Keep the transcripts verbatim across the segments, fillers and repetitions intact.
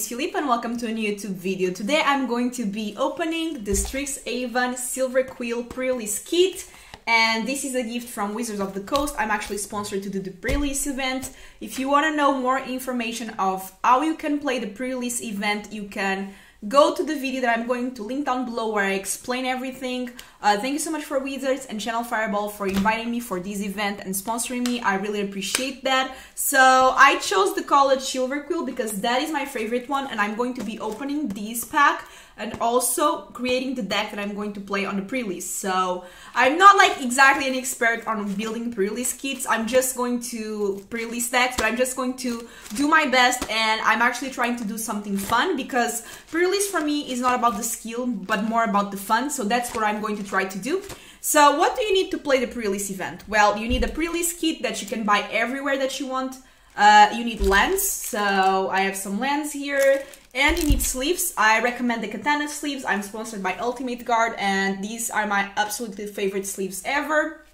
is Philippe and welcome to a new YouTube video. Today I'm going to be opening the Strixhaven Silverquill pre-release kit, and this is a gift from Wizards of the Coast. I'm actually sponsored to do the pre-release event. If you want to know more information of how you can play the pre-release event, you can go to the video that I'm going to link down below where I explain everything. Uh, thank you so much for Wizards and Channel Fireball for inviting me for this event and sponsoring me. I really appreciate that. So I chose the College Silverquill because that is my favorite one, and I'm going to be opening this pack and also creating the deck that I'm going to play on the pre-release. So I'm not like exactly an expert on building pre-release kits. I'm just going to pre-release decks, but I'm just going to do my best, and I'm actually trying to do something fun because pre-release for me is not about the skill, but more about the fun. So that's what I'm going to try to do. So what do you need to play the pre-release event? Well, you need a pre-release kit that you can buy everywhere that you want. Uh, you need lands, so I have some lands here. And you need sleeves. I recommend the Katana sleeves. I'm sponsored by Ultimate Guard, and these are my absolutely favorite sleeves ever.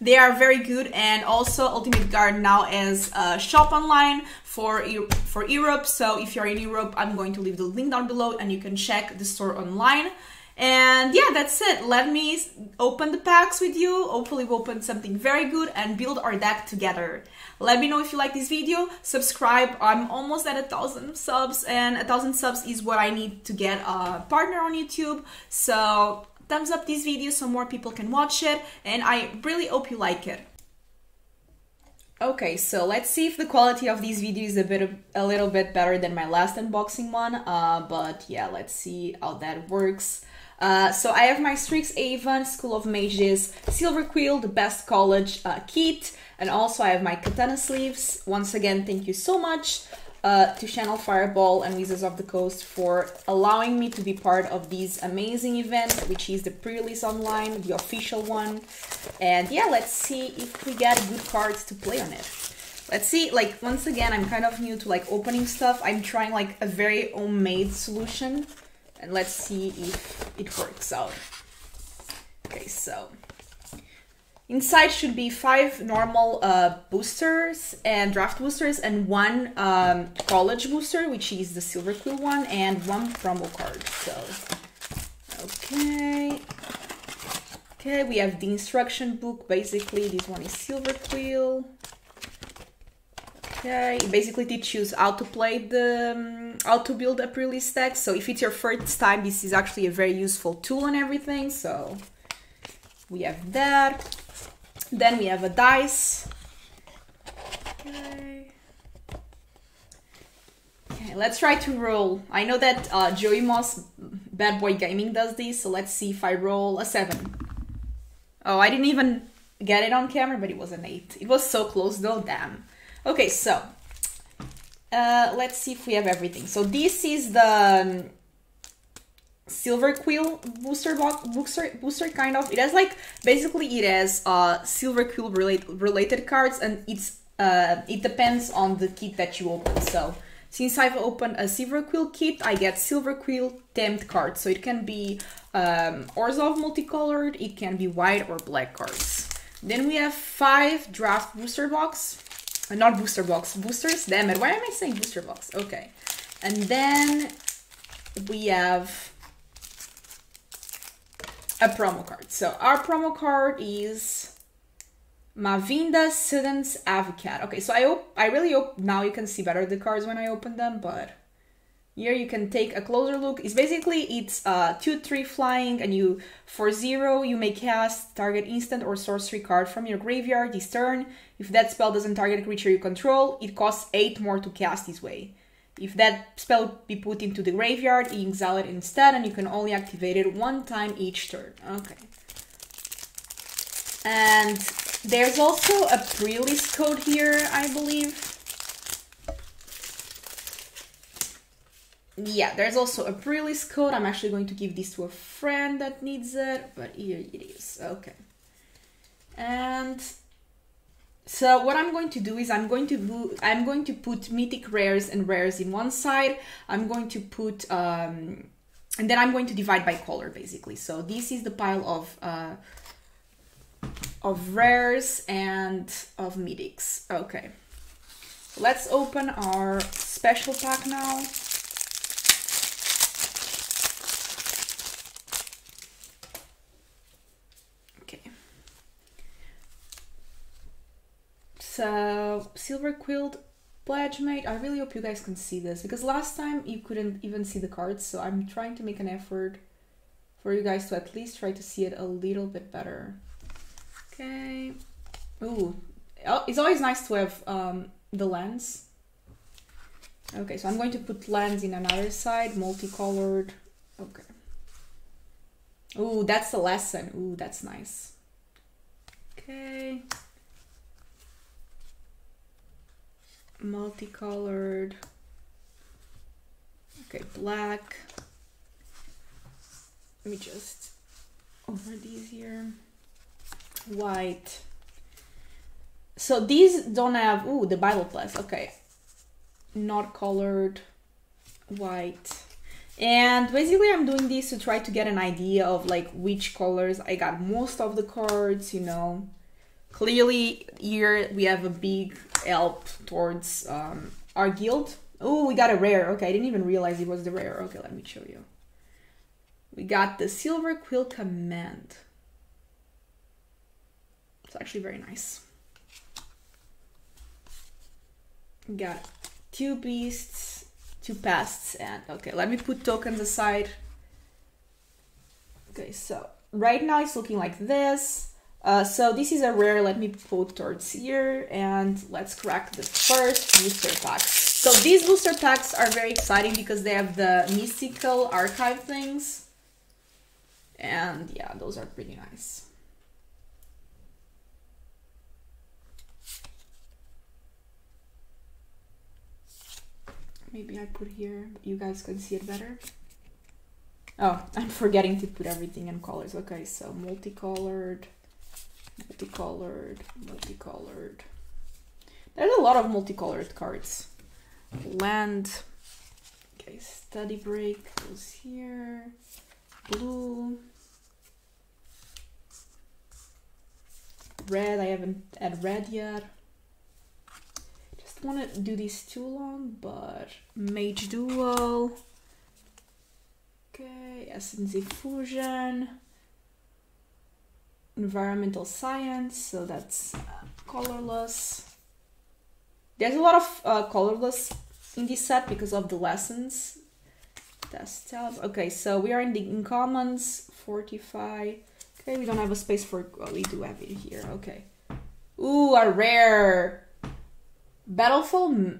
They are very good, and also Ultimate Guard now has a shop online for, for Europe. So if you're in Europe, I'm going to leave the link down below and you can check the store online. And yeah, that's it. Let me open the packs with you. Hopefully we'll open something very good and build our deck together. Let me know if you like this video. Subscribe. I'm almost at a thousand subs, and a thousand subs is what I need to get a partner on YouTube. So thumbs up this video so more people can watch it, and I really hope you like it. Okay, so let's see if the quality of this video is a bit of, a little bit better than my last unboxing one. Uh, but yeah, let's see how that works. Uh, so I have my Strixhaven School of Mages Silverquill, the best college uh, kit, and also I have my Katana sleeves. Once again, thank you so much uh, to Channel Fireball and Wizards of the Coast for allowing me to be part of this amazing event, which is the pre-release online, the official one. And yeah, let's see if we get good cards to play on it. Let's see, like, once again, I'm kind of new to like opening stuff. I'm trying like a very homemade solution. And let's see if it works out. Okay, so inside should be five normal uh, boosters and draft boosters, and one um, college booster, which is the Silverquill one, and one promo card. So, okay, okay, we have the instruction book. Basically, this one is Silverquill. Okay, it basically teaches how to play the, um, how to build a pre-release deck. So if it's your first time, this is actually a very useful tool and everything. So we have that. Then we have a dice. Okay. Okay, let's try to roll. I know that uh, Joey Moss, Bad Boy Gaming does this. So let's see if I roll a seven. Oh, I didn't even get it on camera, but it was an eight. It was so close though, damn. Okay, so uh, let's see if we have everything. So this is the um, Silverquill booster box, booster, booster kind of. It has like, basically it has uh, Silverquill relate, related cards, and it's uh, it depends on the kit that you open. So since I've opened a Silverquill kit, I get Silverquill themed cards. So it can be um, Orzhov multicolored, it can be white or black cards. Then we have five draft booster box. Not booster box, boosters, damn it, why am I saying booster box? Okay, and then we have a promo card. So our promo card is Mavinda, Students, Avocat. Okay, so I hope, I really hope now you can see better the cards when I open them, but here you can take a closer look. It's basically, it's uh, two three flying, and you, for zero, you may cast target instant or sorcery card from your graveyard this turn. If that spell doesn't target a creature you control, it costs eight more to cast this way. If that spell be put into the graveyard, you exile it instead, and you can only activate it one time each turn. Okay. And there's also a pre-release code here, I believe. Yeah, there's also a pre-release code. I'm actually going to give this to a friend that needs it, but here it is. Okay. And so what I'm going to do is I'm going to do, I'm going to put mythic rares and rares in one side. I'm going to put um, and then I'm going to divide by color basically. So this is the pile of uh, of rares and of mythics. Okay. Let's open our special pack now. uh, Silverquill Pledgemate. I really hope you guys can see this, because last time you couldn't even see the cards, so I'm trying to make an effort for you guys to at least try to see it a little bit better. Okay. Ooh, it's always nice to have um, the lens. Okay, so I'm going to put lens in another side, multicolored. Okay. Ooh, that's the lesson. Ooh, that's nice. Okay. Multicolored. Okay, black. Let me just over these here. White. So these don't have, ooh, the Bible Plus, okay. Not colored, white. And basically I'm doing this to try to get an idea of like which colors I got most of the cards, you know. Clearly here we have a big help towards um, our guild. Oh, we got a rare. Okay, I didn't even realize it was the rare. Okay, let me show you. We got the Silverquill Command. It's actually very nice. We got two beasts, two pests, and okay, let me put tokens aside. Okay, so right now it's looking like this. Uh, so this is a rare, let me put towards here, and let's crack the first booster pack. So these booster packs are very exciting because they have the Mystical Archive things. And yeah, those are pretty nice. Maybe I put here, you guys can see it better. Oh, I'm forgetting to put everything in colors. Okay, so multicolored, multicolored, multicolored. There's a lot of multicolored cards. Land, okay, Study Break goes here, blue, red, I haven't had red yet. Want to do this too long, but Mage Duel, okay, Essence Fusion, Environmental Science, so that's uh, colorless. There's a lot of uh, colorless in this set because of the lessons. Test tabs. Okay, so we are in the Incommons, Fortify. Okay, we don't have a space for, well, we do have it here, okay. Ooh, a rare! Battlefield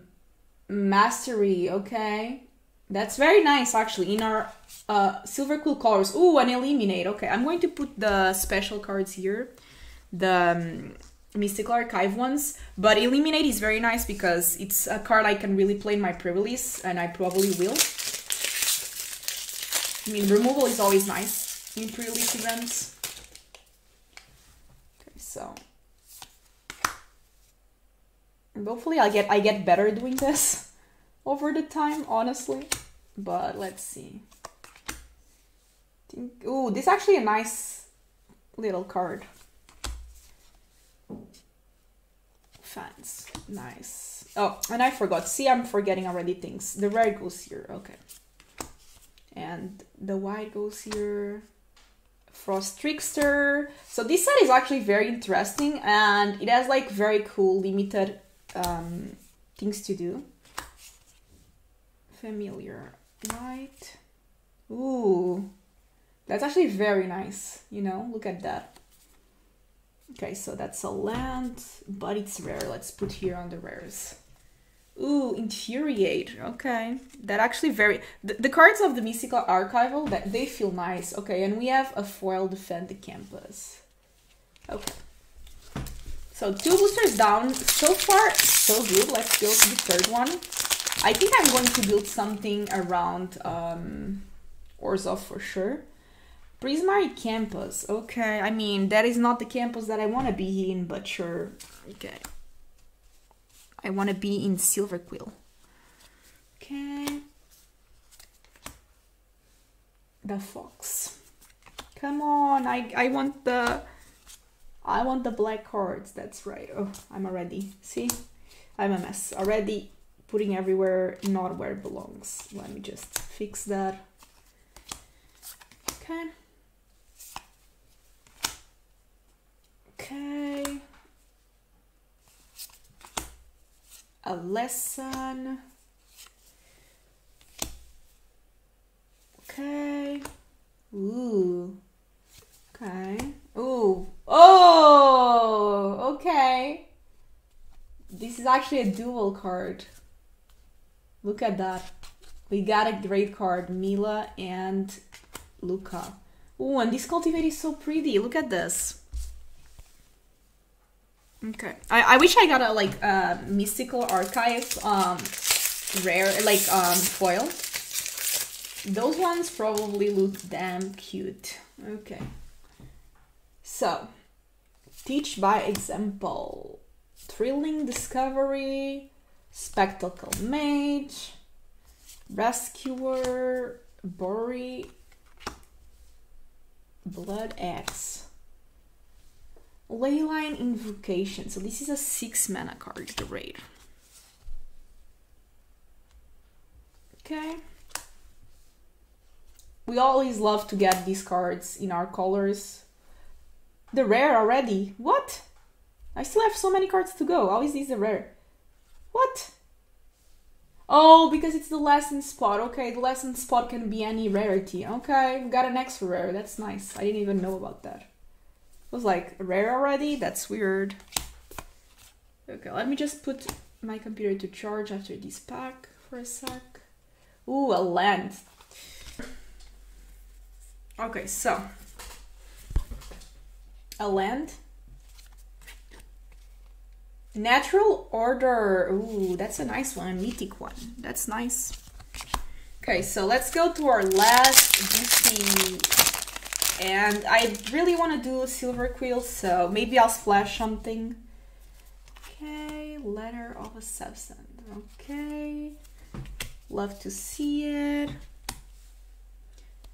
Mastery, okay. That's very nice, actually, in our uh, Silverquill colors. Ooh, an Eliminate, okay. I'm going to put the special cards here, the um, Mystical Archive ones, but Eliminate is very nice because it's a card I can really play in my pre-release, and I probably will. I mean, removal is always nice in pre-release events. Okay, so... hopefully I get I get better doing this over the time, honestly. But let's see. Think, ooh, this is actually a nice little card. Fans, nice. Oh, and I forgot. See, I'm forgetting already things. The red goes here, okay. And the white goes here. Frost Trickster. So this set is actually very interesting, and it has like very cool limited um things to do. Familiar Light. Ooh, that's actually very nice, you know, look at that. Okay, so that's a land, but it's rare. Let's put here on the rares. Ooh, Infuriate, okay, that actually very, the, the cards of the Mystical Archival, that they feel nice. Okay, and we have a foil, Defend the Campus. Okay, so two boosters down. So far, so good. Let's go to the third one. I think I'm going to build something around um, Orzhov for sure. Prismari Campus. Okay, I mean, that is not the campus that I want to be in, but sure. Okay. I want to be in Silverquill. Okay. The fox. Come on, I, I want the... I want the black cards, that's right. Oh, I'm already, see? I'm a mess. Already putting everywhere, not where it belongs. Let me just fix that. Okay. Okay. a lesson. Okay. Ooh. Okay. Ooh. Oh, okay. This is actually a dual card. Look at that. We got a great card, Mila and Lukka. Oh, and this Cultivate is so pretty. Look at this. Okay. I, I wish I got a like uh, Mystical Archive um, rare, like um, foil. Those ones probably look damn cute. Okay. So, Teach by Example. Thrilling Discovery. Spectacle Mage. Rescuer, Bori, Blood Axe, Leyline Invocation. So this is a six mana card, the raid. Okay. We always love to get these cards in our colors. The rare already. What? I still have so many cards to go. How is this the rare? What? Oh, because it's the lesson spot. Okay, the lesson spot can be any rarity. Okay, we got an extra rare. That's nice. I didn't even know about that. It was like rare already? That's weird. Okay, let me just put my computer to charge after this pack for a sec. Ooh, a land. Okay, so. A land. Natural Order. Ooh, that's a nice one, a mythic one. That's nice. Okay, so let's go to our last D C. And I really want to do Silverquill, so maybe I'll splash something. Okay, Letter of a Substance. Okay. Love to see it.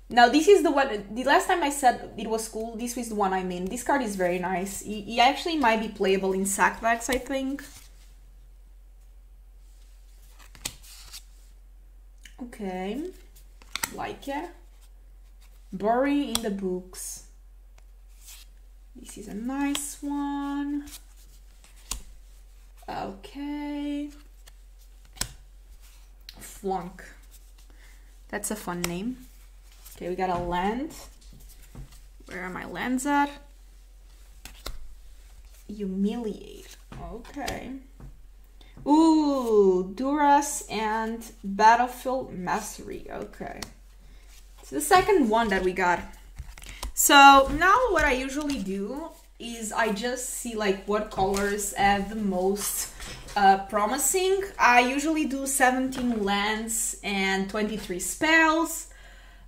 Now, this is the one, the last time I said it was cool, this was the one I mean. This card is very nice. It actually might be playable in Sackbacks, I think. Okay. Like it. Bury in the Books. This is a nice one. Okay. Flunk. That's a fun name. Okay, we got a land. Where are my lands at? Humiliate. Okay. Ooh, Duress and Battlefield Mastery. Okay. It's the second one that we got. So now what I usually do is I just see like what colors have the most uh, promising. I usually do seventeen lands and twenty-three spells.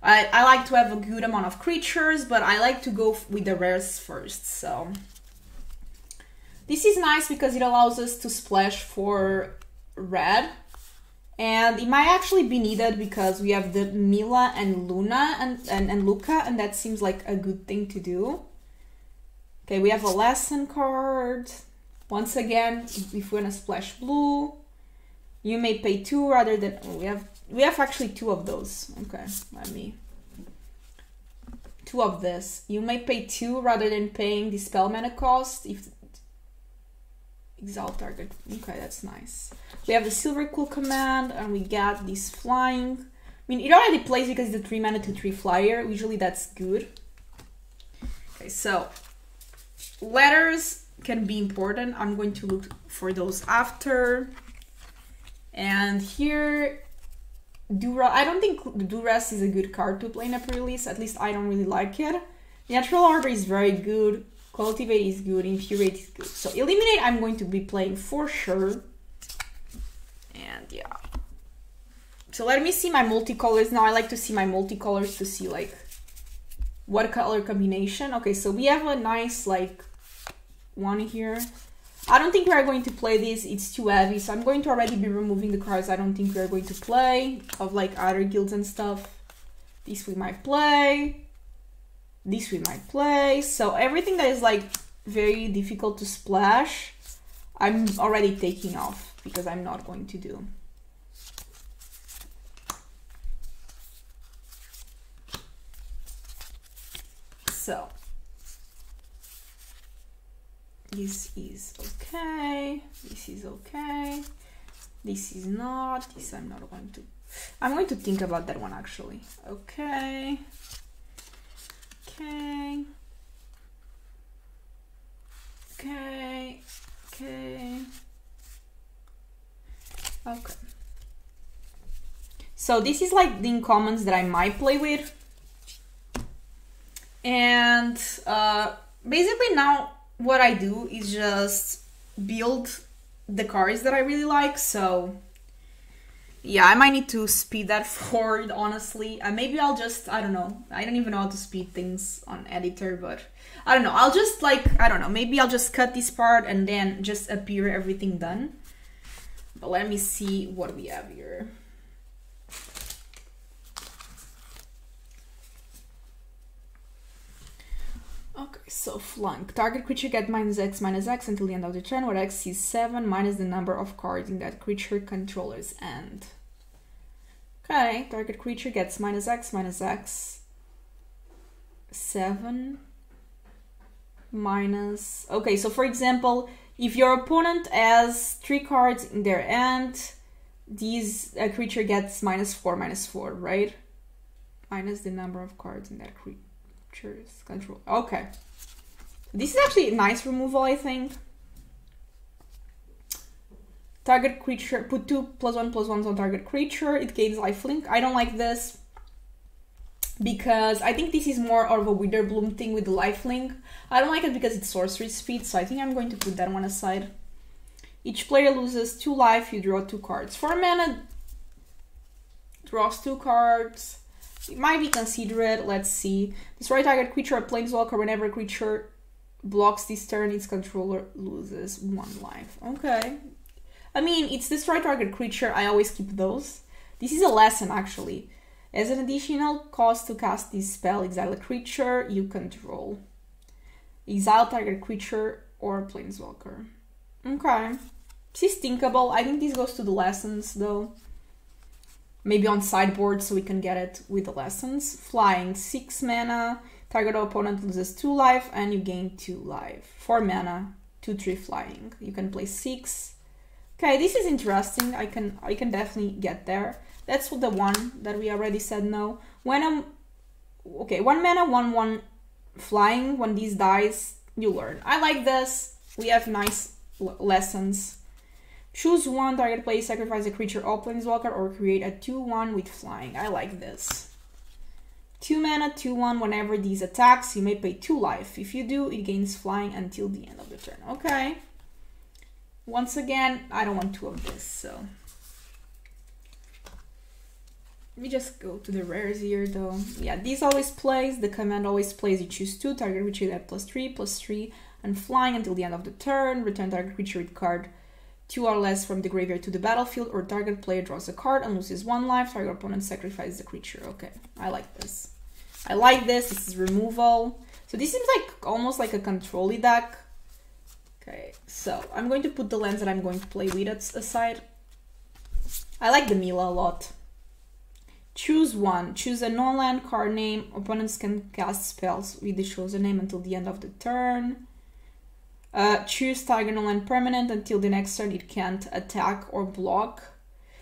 I, I like to have a good amount of creatures, but I like to go with the rares first, so... This is nice because it allows us to splash for red. And it might actually be needed because we have the Mila and Luna and, and, and Lukka, and that seems like a good thing to do. Okay, we have a lesson card. Once again, if we're gonna splash blue, you may pay two rather than... Oh, we have... We have actually two of those. Okay, let me... Two of this. You may pay two rather than paying the spell mana cost. If Exalt target. Okay, that's nice. We have the Silverquill Command, and we got this flying. I mean, it already plays because it's a three mana to three flyer. Usually that's good. Okay, so... Letters can be important. I'm going to look for those after. And here... Duress. I don't think Duress is a good card to play in a pre-release, at least I don't really like it. Natural Order is very good, Cultivate is good, Infuriate is good. So Eliminate I'm going to be playing for sure. And yeah. So let me see my multicolors now. I like to see my multicolors to see like what color combination. Okay, so we have a nice like one here. I don't think we are going to play this, it's too heavy, so I'm going to already be removing the cards I don't think we are going to play, of like other guilds and stuff. This we might play, this we might play, so everything that is like very difficult to splash, I'm already taking off, because I'm not going to do. So. This is okay, this is okay. This is not, this I'm not going to. I'm going to think about that one actually. Okay. Okay. Okay. Okay. Okay. So this is like the incommons that I might play with. And uh, basically now what I do is just build the cards that I really like. So yeah, I might need to speed that forward, honestly. And maybe I'll just, I don't know. I don't even know how to speed things on editor, but I don't know. I'll just like, I don't know. Maybe I'll just cut this part and then just appear everything done. But let me see what we have here. Okay, so Flunk. Target creature get minus X, minus X until the end of the turn, where X is seven minus the number of cards in that creature controller's end. Okay, target creature gets minus X, minus X, seven, minus... Okay, so for example, if your opponent has three cards in their end, these uh, creature gets minus four, minus four, right? Minus the number of cards in that creature. Control. Okay, this is actually a nice removal, I think. Target creature, put two plus one plus ones on target creature. It gains lifelink. I don't like this because I think this is more of a Witherbloom thing with the lifelink. I don't like it because it's sorcery speed, so I think I'm going to put that one aside. Each player loses two life. You draw two cards. Four mana draws two cards. It might be considered. Let's see. Destroy target creature or planeswalker. Whenever creature blocks this turn, its controller loses one life. Okay. I mean, it's destroy target creature. I always keep those. This is a lesson, actually. As an additional cost to cast this spell, exile a creature you control. Exile target creature or planeswalker. Okay. This is thinkable. I think this goes to the lessons, though. Maybe on sideboard so we can get it with the lessons. Flying, six mana, target opponent loses two life and you gain two life. Four mana, two, three flying. You can play six. Okay, this is interesting. I can I can definitely get there. That's the one that we already said no. When I'm okay, one mana, one one flying. When these dies, you learn. I like this. We have nice lessons. Choose one target player, sacrifice a creature or planeswalker, or create a two one with flying. I like this. two mana, two one, whenever these attacks, you may pay two life. If you do, it gains flying until the end of the turn. Okay. Once again, I don't want two of this, so... Let me just go to the rares here, though. Yeah, these always plays, the command always plays. You choose two, target creature at plus three, plus three, and flying until the end of the turn. Return target creature with card two or less from the graveyard to the battlefield, or target player draws a card and loses one life, target opponent sacrifices the creature. Okay, I like this. I like this, this is removal. So this seems like almost like a control-y deck. Okay, so I'm going to put the lands that I'm going to play with aside. I like the Mila a lot. Choose one, choose a non-land card name, opponents can cast spells with the chosen name until the end of the turn. Uh, choose target non-land permanent until the next turn it can't attack or block.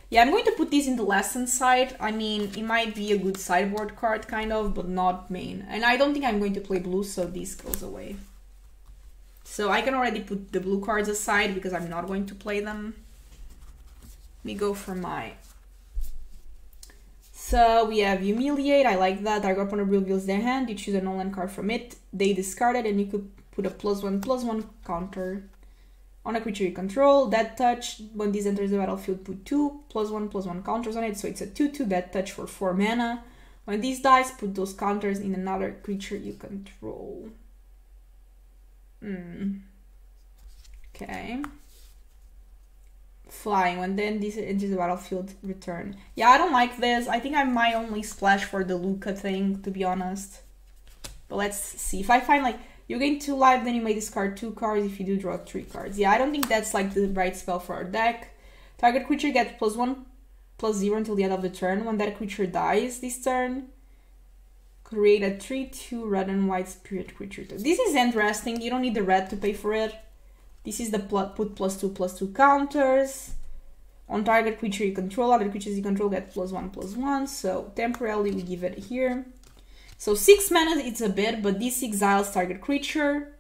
Yeah, I'm going to put this in the lesson side. I mean, it might be a good sideboard card, kind of, but not main. And I don't think I'm going to play blue, so this goes away. So I can already put the blue cards aside because I'm not going to play them. Let me go for my... So we have Humiliate, I like that. Target opponent reveals their hand, you choose a non-land card from it, they discard it, and you could put a plus one, plus one counter on a creature you control. Death Touch, when this enters the battlefield, put two, plus one, plus one counters on it. So it's a two two Death Touch for four mana. When this dies, put those counters in another creature you control. Mm. Okay. Flying, when then this enters the battlefield, return. Yeah, I don't like this. I think I might only splash for the Lukka thing, to be honest. But let's see. If I find like... You gain two life, then you may discard two cards. If you do, draw three cards. Yeah, I don't think that's like the right spell for our deck. Target creature gets plus one, plus zero until the end of the turn. When that creature dies this turn, create a three two red and white spirit creature. This is interesting. You don't need the red to pay for it. This is the pl- put plus two, plus two counters. On target creature you control, other creatures you control get plus one, plus one. So temporarily we give it here. So six mana, it's a bit, but this exiles target creature.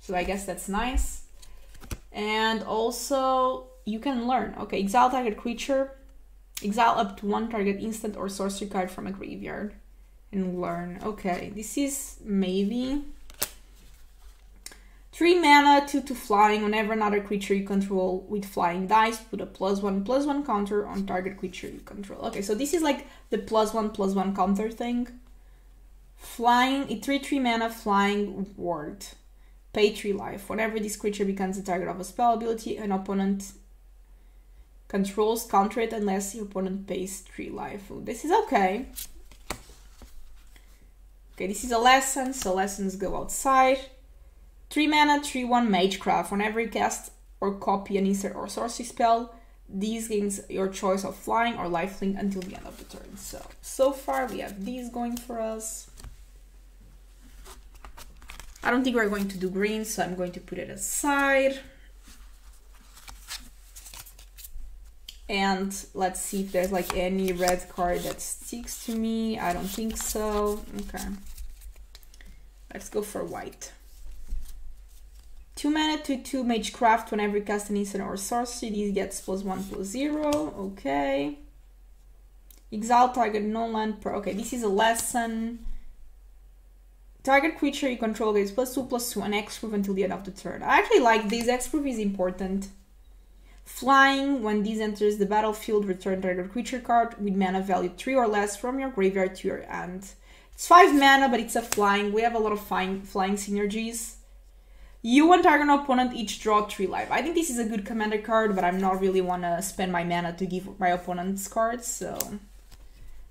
So I guess that's nice. And also you can learn. Okay, exile target creature. Exile up to one target instant or sorcery card from a graveyard. And learn. Okay, this is maybe... Three mana, two to flying. Whenever another creature you control with flying dies, put a plus one, plus one counter on target creature you control. Okay, so this is like the plus one, plus one counter thing. Flying, a three, three mana flying ward. Pay three life. Whenever this creature becomes the target of a spell ability, an opponent controls counter it unless your opponent pays three life. Ooh, this is okay. Okay, this is a lesson, so lessons go outside. three mana, three one Magecraft. Whenever you cast or copy an instant or sorcery spell, these gains your choice of flying or lifelink until the end of the turn. So, so far we have these going for us. I don't think we're going to do green, so I'm going to put it aside. And let's see if there's like any red card that sticks to me. I don't think so. Okay. Let's go for white. two mana, two two Magecraft. Whenever you cast an instant or sorcery, this gets plus one, plus zero. Okay. Exile target non-land per... Okay, this is a lesson. Target creature you control gets plus two, plus two, and X-Proof until the end of the turn. I actually like this. X-Proof is important. Flying, when this enters the battlefield, return target creature card with mana value three or less from your graveyard to your hand. It's five mana, but it's a flying. We have a lot of flying, flying synergies. You and target opponent each draw three life. I think this is a good commander card, but I'm not really wanna spend my mana to give my opponent's cards, so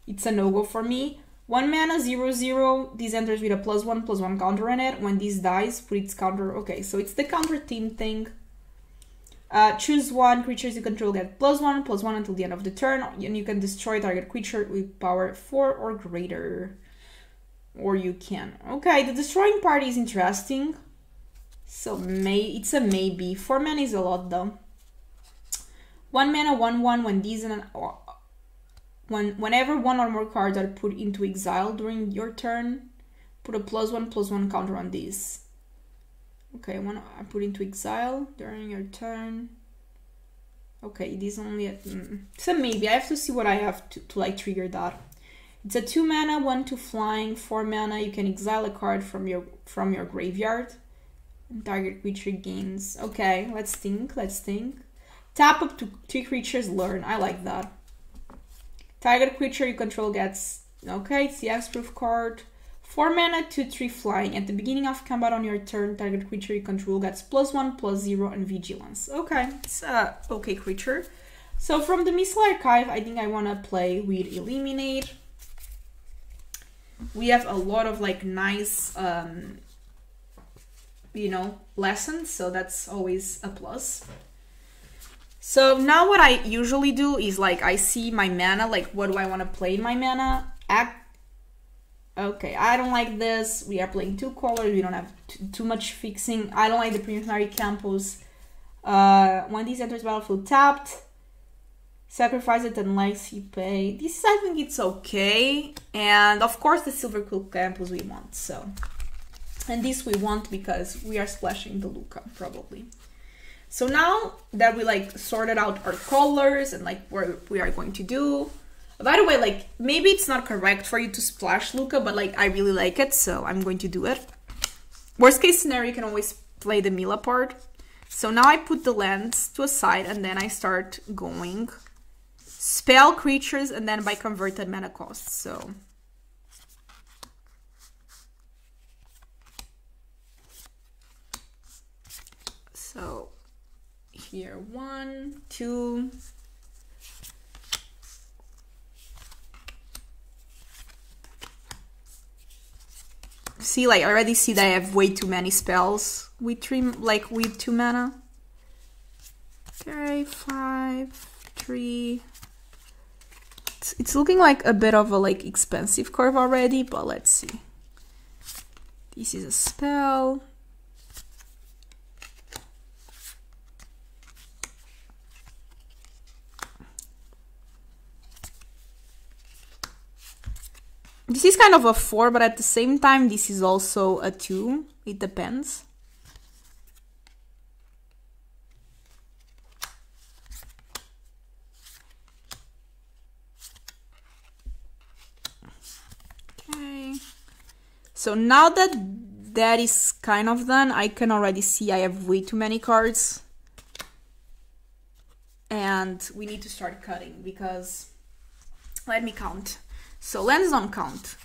it's a no-go for me. One mana, zero, zero. This enters with a plus one, plus one counter on it. When this dies, put its counter. Okay, so it's the counter theme thing. Uh, choose one, creatures you control get plus one, plus one until the end of the turn, and you can destroy target creature with power four or greater. Or you can. Okay, the destroying part is interesting. So may it's a maybe. Four mana is a lot though. One mana, one one. When these and oh, when whenever one or more cards are put into exile during your turn, put a plus one plus one counter on these. Okay, one I put into exile during your turn. Okay, it is only a mm, it's a maybe. I have to see what I have to, to like trigger that. It's a two mana, one two flying, four mana. You can exile a card from your from your graveyard. Target creature gains. Okay, let's think, let's think. Tap up to three creatures, learn. I like that. Target creature you control gets... Okay, it's the X-Proof card. four mana, two three flying. At the beginning of combat on your turn, target creature you control gets plus one, plus zero, and vigilance. Okay, it's a okay creature. So from the Mystical Archive, I think I want to play with Eliminate. We have a lot of like nice... Um, you know, lessons, so that's always a plus. So now what I usually do is like I see my mana, like what do I want to play in my mana? Act okay, I don't like this. We are playing two colors, we don't have too much fixing. I don't like the Prismari Campus. Uh, when these enters battlefield tapped, sacrifice it unless you pay. This I think it's okay. And of course the Silverquill Campus we want, so. And this we want because we are splashing the Lukka, probably. So now that we like sorted out our colors and like what we are going to do. By the way, like maybe it's not correct for you to splash Lukka, but like I really like it, so I'm going to do it. Worst case scenario, you can always play the Mila part. So now I put the lands to a side and then I start going spell creatures and then by converted mana costs, so... So here, one, two. See, like I already see that I have way too many spells with three, like with two mana. Okay, five, three. It's, it's looking like a bit of a like expensive curve already, but let's see. This is a spell. This is kind of a four, but at the same time, this is also a two. It depends. Okay. So now that that is kind of done, I can already see I have way too many cards. And we need to start cutting because, let me count. So let's not count.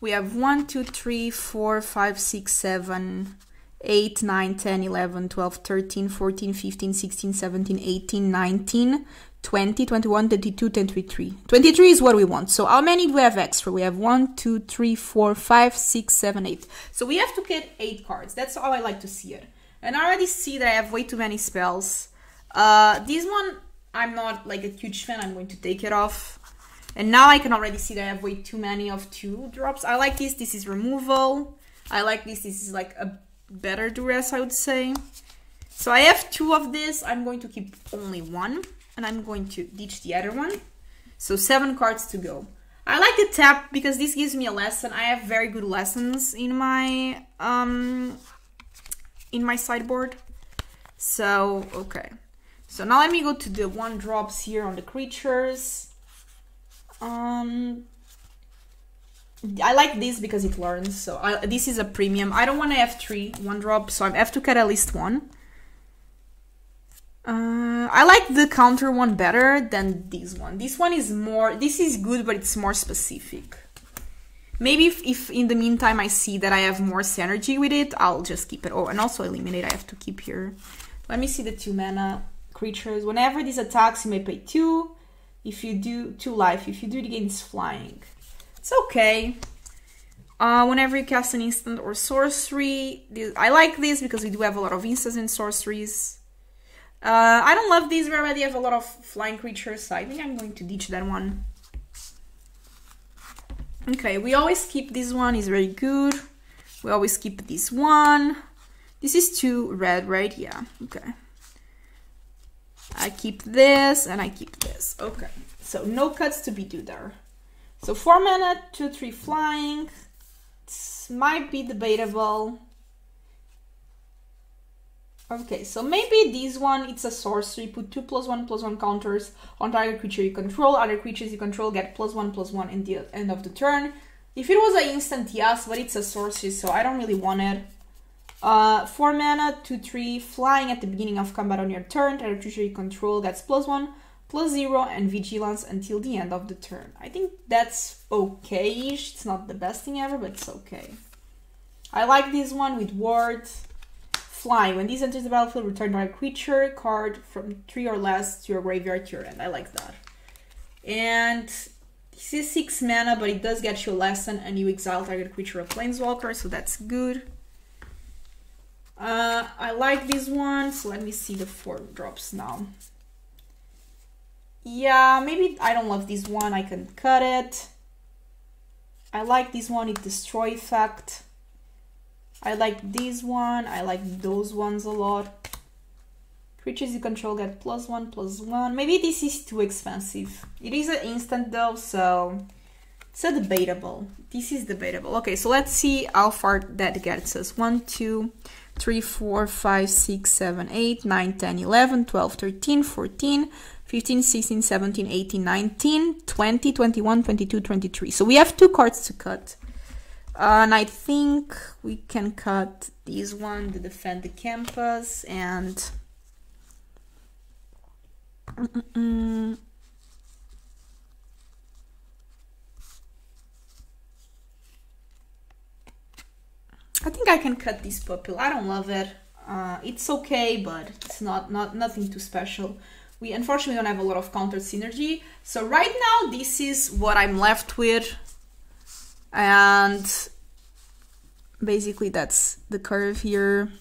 We have one, two, three, four, five, six, seven, eight, nine, ten, eleven, twelve, thirteen, fourteen, fifteen, sixteen, seventeen, eighteen, nineteen, twenty, twenty-one, twenty-two, twenty-three. twenty-three is what we want. So how many do we have extra? We have one, two, three, four, five, six, seven, eight. So we have to get eight cards. That's how I like to see it. And I already see that I have way too many spells. Uh, this one, I'm not like a huge fan. I'm going to take it off. And now I can already see that I have way too many of two drops. I like this. This is removal. I like this. This is like a better duress, I would say. So I have two of this. I'm going to keep only one. And I'm going to ditch the other one. So seven cards to go. I like the tap because this gives me a lesson. I have very good lessons in my, um, in my sideboard. So, okay. So now let me go to the one drops here on the creatures. Um, I like this because it learns, so I, this is a premium. I don't want to have three, one drop, so I have to cut at least one. Uh, I like the counter one better than this one. This one is more, this is good, but it's more specific. Maybe if, if in the meantime I see that I have more synergy with it, I'll just keep it. Oh, and also eliminate, I have to keep here. Let me see the two mana creatures. Whenever this attacks, you may pay two. If you do two life, if you do it against flying, it's okay. Uh, whenever you cast an instant or sorcery, this, I like this because we do have a lot of instants and sorceries. Uh, I don't love these. We already have a lot of flying creatures, so I think I'm going to ditch that one. Okay, we always keep this one. It's very good. We always keep this one. This is two red, right? Yeah. Okay. I keep this and I keep this. Okay, so no cuts to be due there. So four mana, two, three flying. This might be debatable. Okay, so maybe this one, it's a sorcery. Put two plus one plus one counters on target creature you control. Other creatures you control get plus one plus one in the end of the turn. If it was an instant, yes, but it's a sorcery, so I don't really want it. Uh, four mana, two, three, flying at the beginning of combat on your turn. Target creature you control gets plus one, plus zero, and vigilance until the end of the turn. I think that's okay-ish. It's not the best thing ever, but it's okay. I like this one with ward. Fly. When this enters the battlefield, return target creature card from three or less to your graveyard to your end. I like that. And this is six mana, but it does get you a lesson, and you exile target creature or planeswalker, so that's good. Uh, I like this one, so let me see the four drops now. Yeah, maybe I don't love this one, I can cut it. I like this one, it destroy effect. I like this one, I like those ones a lot. Creatures you control get plus one, plus one. Maybe this is too expensive. It is an instant though, so it's a debatable. This is debatable. Okay, so let's see how far that gets us. One, two... three, four, five, six, seven, eight, nine, ten, eleven, twelve, thirteen, fourteen, fifteen, sixteen, seventeen, eighteen, nineteen, twenty, twenty-one, twenty-two, twenty-three. So we have two cards to cut. Uh, and I think we can cut this one, the Defend the Campus, and... Mm-mm-mm. I think I can cut this purple. I don't love it. Uh, it's okay, but it's not, not nothing too special. We unfortunately don't have a lot of counter synergy. So right now, this is what I'm left with. And basically that's the curve here.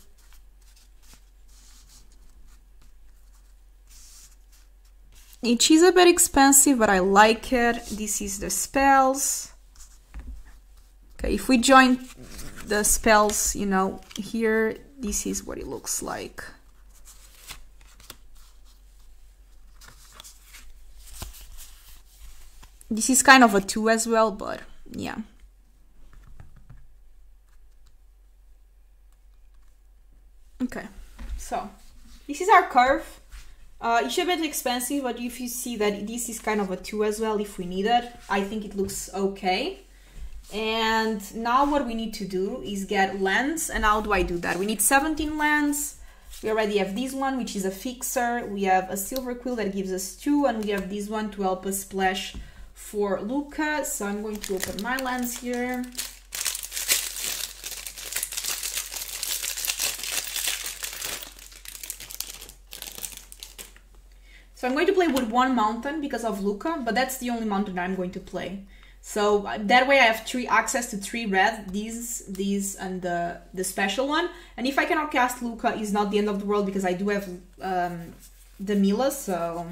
It is a bit expensive, but I like it. This is the spells. Okay, if we join the spells, you know, here, this is what it looks like. This is kind of a two as well, but yeah. Okay, so this is our curve. Uh, it's a bit expensive, but if you see that this is kind of a two as well, if we need it, I think it looks okay. And now what we need to do is get lands. And how do I do that? We need seventeen lands. We already have this one, which is a fixer. We have a Silverquill that gives us two, and we have this one to help us splash for Lukka. So I'm going to open my lands here. So I'm going to play with one mountain because of Lukka, but that's the only mountain I'm going to play. So that way I have three access to three red, these, these, and the, the special one. And if I cannot cast Lukka, it's not the end of the world because I do have um, the Mila, so...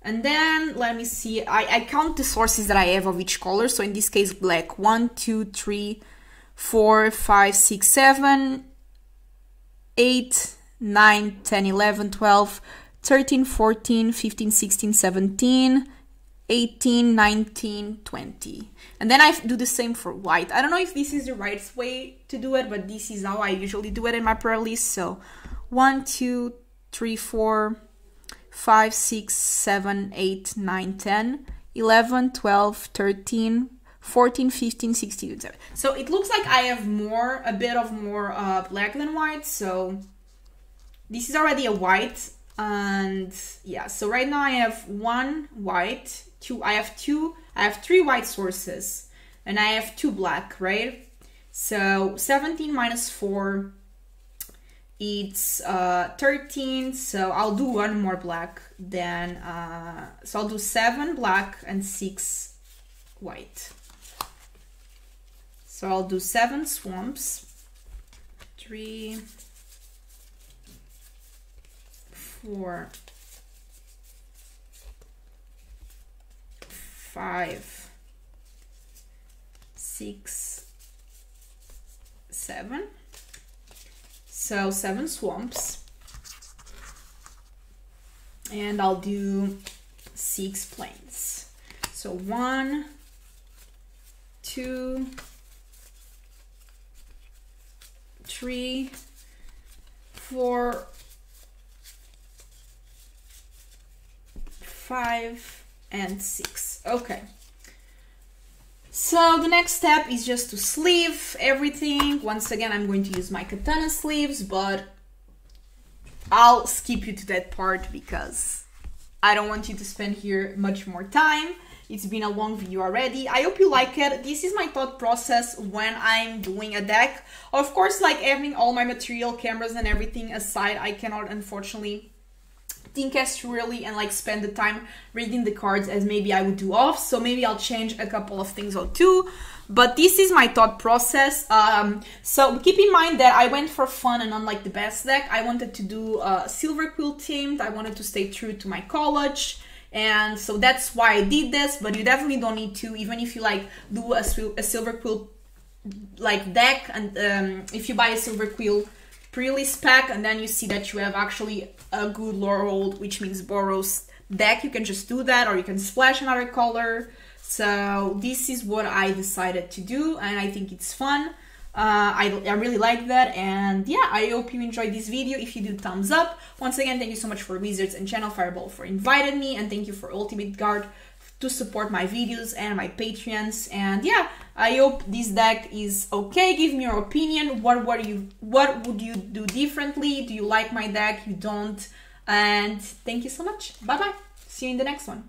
And then, let me see, I, I count the sources that I have of each color. So in this case, black, one, two, three, four, five, six, seven, eight, nine, ten, eleven, twelve, thirteen, fourteen, fifteen, sixteen, seventeen, eighteen, nineteen, twenty. And then I do the same for white. I don't know if this is the right way to do it, but this is how I usually do it in my prayer list. So one, two, three, four, five, six, seven, eight, nine, ten, eleven, twelve, thirteen, fourteen, fifteen, sixteen, seventeen. So it looks like I have more, a bit of more uh, black than white. So this is already a white. And yeah, so right now I have one white, two, I have two, I have three white sources, and I have two black, right? So seventeen minus four, it's uh, thirteen, so I'll do one more black, then, uh, so I'll do seven black and six white. So I'll do seven swamps, three, four, five, six, seven. So seven swamps, and I'll do six plains. So one, two, three, four, five, and six. Okay. So the next step is just to sleeve everything. Once again, I'm going to use my Katana sleeves, but I'll skip you to that part because I don't want you to spend here much more time. It's been a long video already. I hope you like it. This is my thought process when I'm doing a deck. Of course, like having all my material, cameras and everything aside, I cannot unfortunately think as really and like spend the time reading the cards as maybe I would do off, so maybe I'll change a couple of things or two, but this is my thought process. Um, so keep in mind that I went for fun and unlike the best deck, I wanted to do uh, Silverquill themed, I wanted to stay true to my college, and so that's why I did this, but you definitely don't need to, even if you like do a, a Silverquill like deck, and um, if you buy a Silverquill pre-release pack and then you see that you have actually a good lore old, which means Boros deck, you can just do that, or you can splash another color. So this is what I decided to do, and I think it's fun. Uh, I, I really like that, and yeah, I hope you enjoyed this video. If you do, thumbs up. Once again, thank you so much for Wizards and Channel Fireball for inviting me, and thank you for Ultimate Guard to support my videos and my Patreons. And yeah, I hope this deck is okay. Give me your opinion. What were you what would you do differently? Do you like my deck? You don't? And thank you so much. Bye bye. See you in the next one.